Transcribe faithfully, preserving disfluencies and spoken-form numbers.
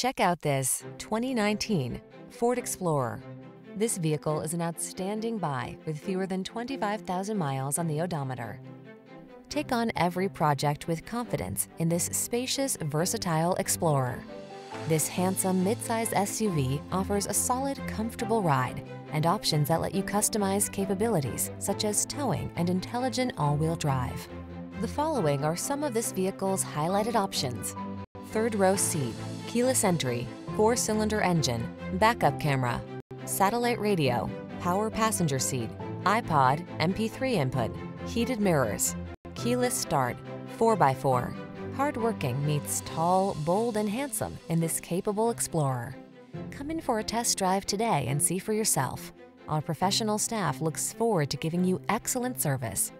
Check out this twenty nineteen Ford Explorer. This vehicle is an outstanding buy with fewer than twenty-five thousand miles on the odometer. Take on every project with confidence in this spacious, versatile Explorer. This handsome midsize S U V offers a solid, comfortable ride and options that let you customize capabilities such as towing and intelligent all-wheel drive. The following are some of this vehicle's highlighted options: third row seat, keyless entry, four-cylinder engine, backup camera, satellite radio, power passenger seat, iPod, M P three input, heated mirrors, keyless start, four by four. Hardworking meets tall, bold, and handsome in this capable Explorer. Come in for a test drive today and see for yourself. Our professional staff looks forward to giving you excellent service.